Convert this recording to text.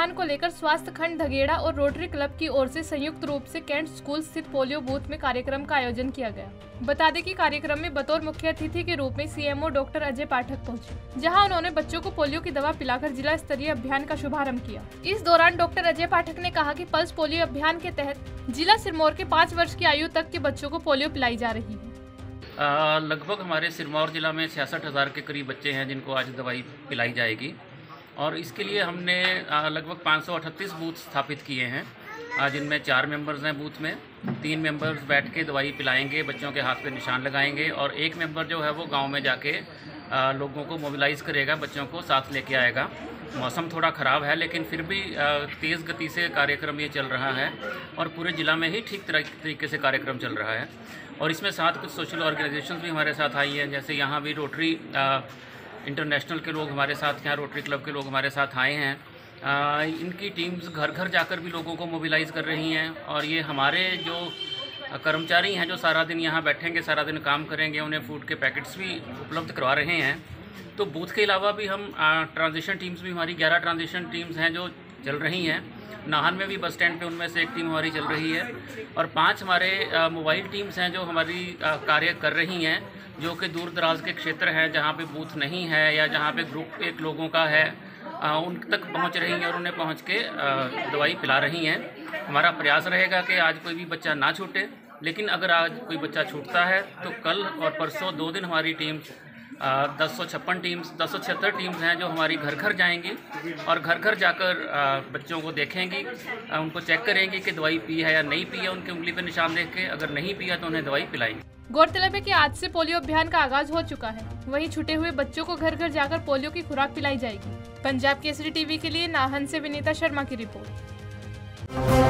अभियान को लेकर स्वास्थ्य खंड धगेड़ा और रोटरी क्लब की ओर से संयुक्त रूप से कैंट स्कूल स्थित पोलियो बूथ में कार्यक्रम का आयोजन किया गया। बता दें कि कार्यक्रम में बतौर मुख्य अतिथि के रूप में CMO डॉक्टर अजय पाठक पहुंचे, जहां उन्होंने बच्चों को पोलियो की दवा पिलाकर जिला स्तरीय अभियान का शुभारंभ किया। इस दौरान डॉक्टर अजय पाठक ने कहा कि पल्स पोलियो अभियान के तहत जिला सिरमौर के 5 वर्ष की आयु तक के बच्चों को पोलियो पिलाई जा रही है। लगभग हमारे सिरमौर जिला में 66,000 के करीब बच्चे हैं जिनको आज दवाई पिलाई जाएगी, और इसके लिए हमने लगभग 538 बूथ स्थापित किए हैं। आज इनमें 4 मेंबर्स हैं बूथ में, 3 मेंबर्स बैठ के दवाई पिलाएंगे, बच्चों के हाथ पे निशान लगाएंगे, और 1 मेंबर जो है वो गांव में जाके लोगों को मोबिलाइज़ करेगा, बच्चों को साथ लेके आएगा। मौसम थोड़ा ख़राब है लेकिन फिर भी तेज़ गति से कार्यक्रम ये चल रहा है और पूरे ज़िला में ही ठीक तरीके से कार्यक्रम चल रहा है। और इसमें साथ कुछ सोशल ऑर्गेनाइजेशंस भी हमारे साथ आई हैं, जैसे यहाँ भी रोटरी इंटरनेशनल के लोग हमारे साथ, यहाँ रोटरी क्लब के लोग हमारे साथ आए हैं। इनकी टीम्स घर घर जाकर भी लोगों को मोबिलाइज़ कर रही हैं, और ये हमारे जो कर्मचारी हैं जो सारा दिन यहाँ बैठेंगे, सारा दिन काम करेंगे, उन्हें फूड के पैकेट्स भी उपलब्ध करवा रहे हैं। तो बूथ के अलावा भी हम ट्रांजिशन टीम्स भी, हमारी 11 ट्रांजिशन टीम्स हैं जो चल रही हैं। नाहन में भी बस स्टैंड पे उनमें से एक टीम हमारी चल रही है, और 5 हमारे मोबाइल टीम्स हैं जो हमारी कार्य कर रही हैं, जो कि दूर दराज के क्षेत्र हैं जहाँ पे बूथ नहीं है या जहाँ पे ग्रुप एक लोगों का है, उन तक पहुँच रही हैं और उन्हें पहुँच के दवाई पिला रही हैं। हमारा प्रयास रहेगा कि आज कोई भी बच्चा ना छूटे, लेकिन अगर आज कोई बच्चा छूटता है तो कल और परसों 2 दिन हमारी टीम 1076 टीम्स हैं जो हमारी घर घर जाएंगी और घर घर जाकर बच्चों को देखेंगी, उनको चेक करेंगी कि दवाई पी है या नहीं पी है, उनकी उंगली पर निशान देख के अगर नहीं पिया तो उन्हें दवाई पिलाएंगे। गौरतलब है कि आज से पोलियो अभियान का आगाज हो चुका है, वहीं छूटे हुए बच्चों को घर घर जाकर पोलियो की खुराक पिलाई जाएगी। पंजाब केसरी TV के लिए नाहन से विनीता शर्मा की रिपोर्ट।